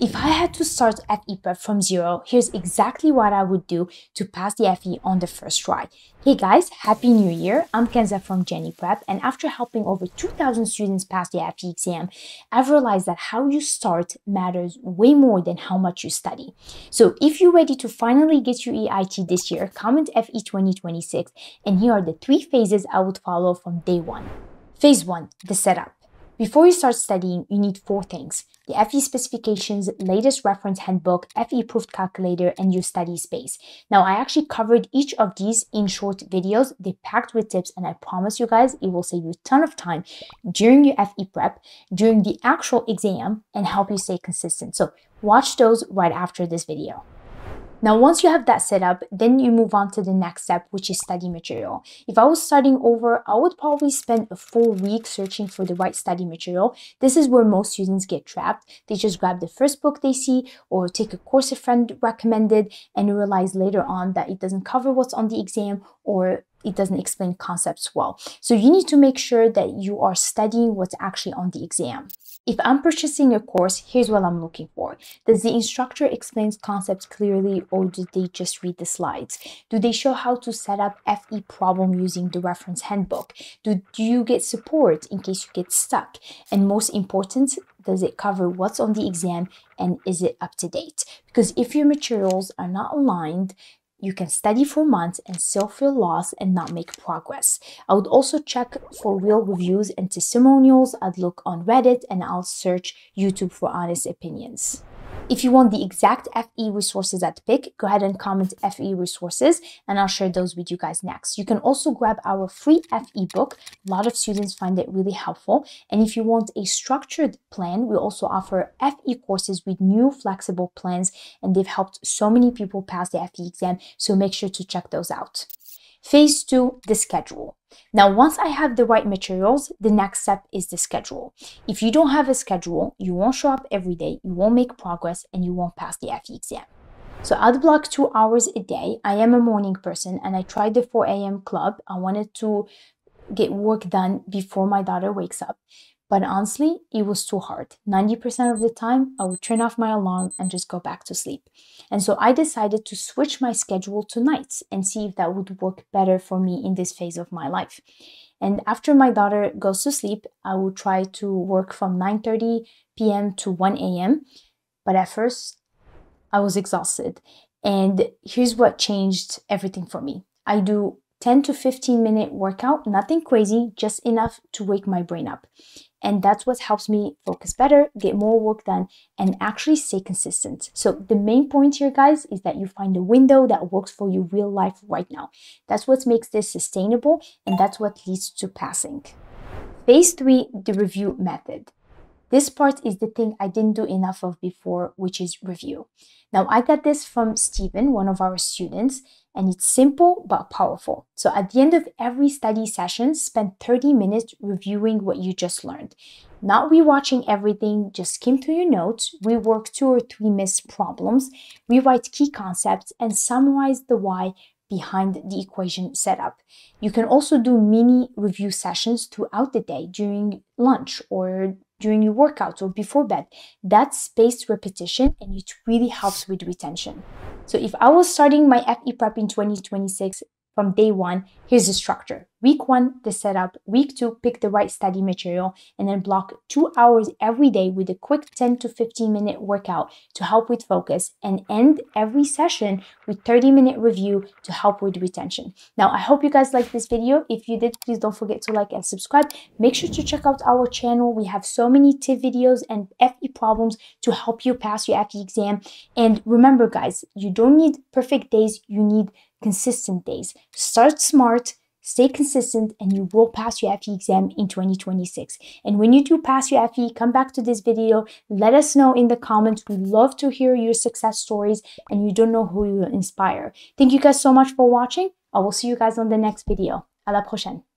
If I had to start FE prep from zero, here's exactly what I would do to pass the FE on the first try. Hey guys, Happy New Year! I'm Kenza from Genie Prep, and after helping over 2,000 students pass the FE exam, I've realized that how you start matters way more than how much you study. So if you're ready to finally get your EIT this year, comment FE 2026, and here are the three phases I would follow from day one. Phase one, the setup. Before you start studying, you need four things: the FE specifications, latest reference handbook, FE proof calculator, and your study space. Now, I actually covered each of these in short videos. They're packed with tips, and I promise you guys, it will save you a ton of time during your FE prep, during the actual exam, and help you stay consistent. So watch those right after this video. Now, once you have that set up, then you move on to the next step, which is study material. If I was starting over, I would probably spend a full week searching for the right study material. This is where most students get trapped. They just grab the first book they see or take a course a friend recommended and realize later on that it doesn't cover what's on the exam or it doesn't explain concepts well. So you need to make sure that you are studying what's actually on the exam. If I'm purchasing a course, here's what I'm looking for. Does the instructor explain concepts clearly, or do they just read the slides? Do they show how to set up FE problem using the reference handbook? Do you get support in case you get stuck? And most important, does it cover what's on the exam, and is it up to date? Because if your materials are not aligned, you can study for months and still feel lost and not make progress. I would also check for real reviews and testimonials. I'd look on Reddit, and I'll search YouTube for honest opinions. If you want the exact FE resources I'd pick, go ahead and comment FE resources, and I'll share those with you guys next. You can also grab our free FE book. A lot of students find it really helpful. And if you want a structured plan, we also offer FE courses with new flexible plans, and they've helped so many people pass the FE exam, so make sure to check those out. Phase two, the schedule. Now, once I have the right materials, the next step is the schedule. If you don't have a schedule, you won't show up every day, you won't make progress, and you won't pass the FE exam. So I'd block 2 hours a day. I am a morning person, and I tried the 4 a.m. club. I wanted to get work done before my daughter wakes up. But honestly, it was too hard. 90% of the time, I would turn off my alarm and just go back to sleep. And so I decided to switch my schedule to nights and see if that would work better for me in this phase of my life. And after my daughter goes to sleep, I would try to work from 9:30 p.m. to 1 a.m. But at first, I was exhausted. And here's what changed everything for me. I do 10 to 15 minute workout, nothing crazy, just enough to wake my brain up. And that's what helps me focus better, get more work done, and actually stay consistent. So the main point here, guys, is that you find a window that works for your real life right now. That's what makes this sustainable, and that's what leads to passing. Phase three, the review method. This part is the thing I didn't do enough of before, which is review. Now, I got this from Stephen, one of our students, and it's simple but powerful. So at the end of every study session, spend 30 minutes reviewing what you just learned. Not rewatching everything, just skim through your notes, rework 2 or 3 missed problems, rewrite key concepts, and summarize the why behind the equation setup. You can also do mini review sessions throughout the day, during lunch or during your workouts or before bed. That's spaced repetition, and it really helps with retention. So if I was starting my FE prep in 2026 from day one, here's the structure. Week one, the setup. Week two, pick the right study material, and then block 2 hours every day with a quick 10 to 15 minute workout to help with focus, and end every session with 30-minute review to help with retention. Now, I hope you guys liked this video. If you did, please don't forget to like and subscribe. Make sure to check out our channel. We have so many tip videos and FE problems to help you pass your FE exam. And remember, guys, you don't need perfect days. You need consistent days. Start smart, stay consistent, and you will pass your FE exam in 2026. And when you do pass your FE, come back to this video. Let us know in the comments. We love to hear your success stories, and you don't know who you will inspire. Thank you guys so much for watching. I will see you guys on the next video. À la prochaine.